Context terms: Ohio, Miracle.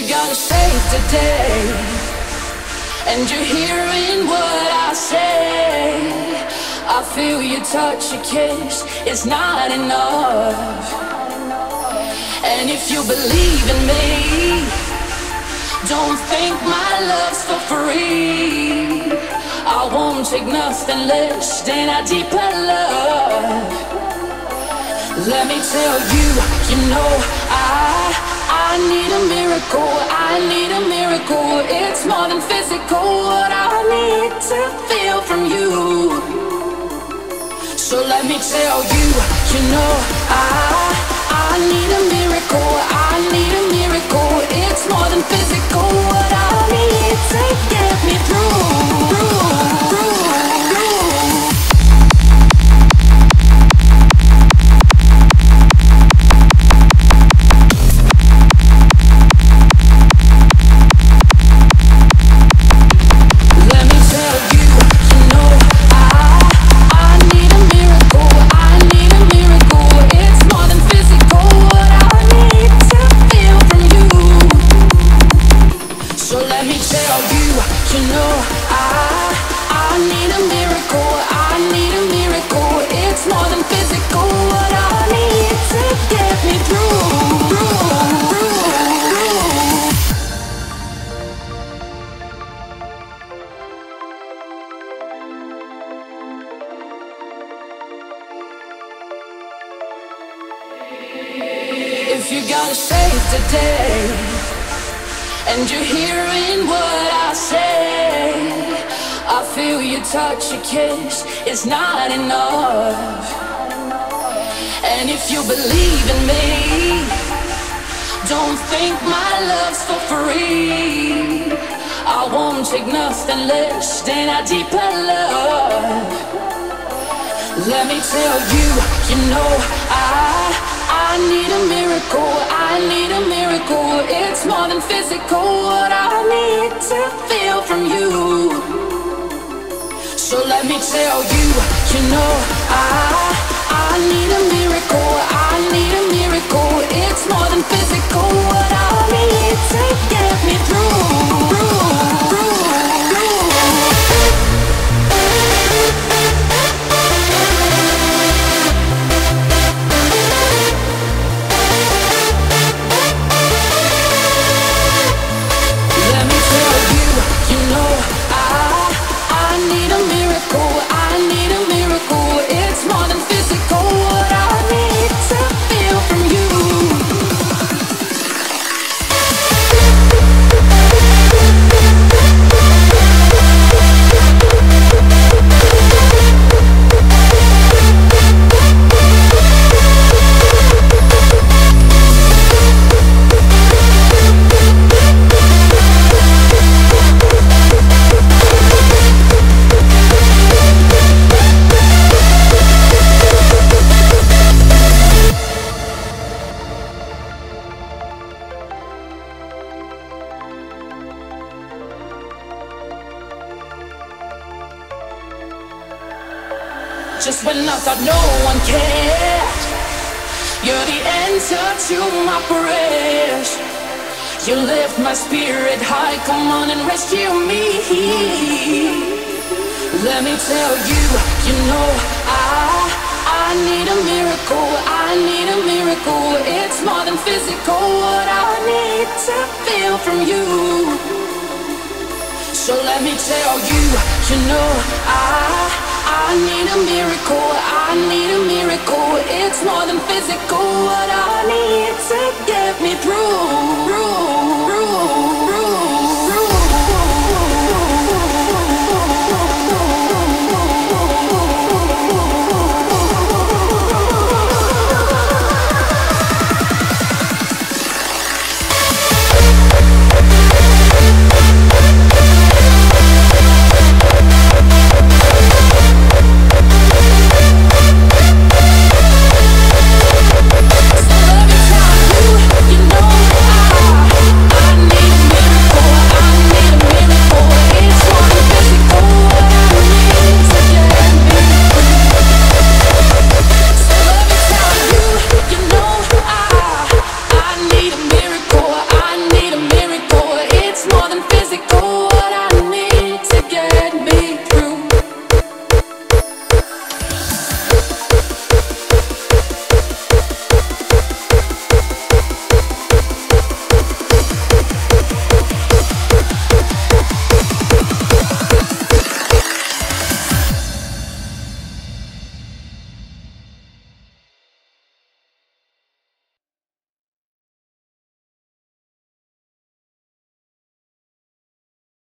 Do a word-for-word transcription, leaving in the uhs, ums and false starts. You gotta save the day, and you're hearing what I say. I feel your touch, your kiss, it's not enough. And if you believe in me, don't think my love's for free. I won't take nothing less than a deeper love. Let me tell you, you know I I need a miracle, I need a miracle. It's more than physical, what I need to feel from you. So let me tell you, you know I, I need a miracle, I need a miracle. It's more than physical, what I need to get me through, through, through, through. Touch a kiss, it's not enough. And if you believe in me, don't think my love's for free. I won't take nothing less than a deeper love. Let me tell you, you know I, I need a miracle, I need a miracle. It's more than physical, what I need to feel from you. So let me tell you, you know I, I need a miracle, I need a miracle. It's more than physical, what I need to get me through, through, through. Just when I thought no one cared, you're the answer to my prayers. You lift my spirit high, come on and rescue me. Let me tell you, you know I, I need a miracle, I need a miracle. It's more than physical, what I need to feel from you. So let me tell you, you know I I need a miracle, I need a miracle. It's more than physical, what I need to get me through.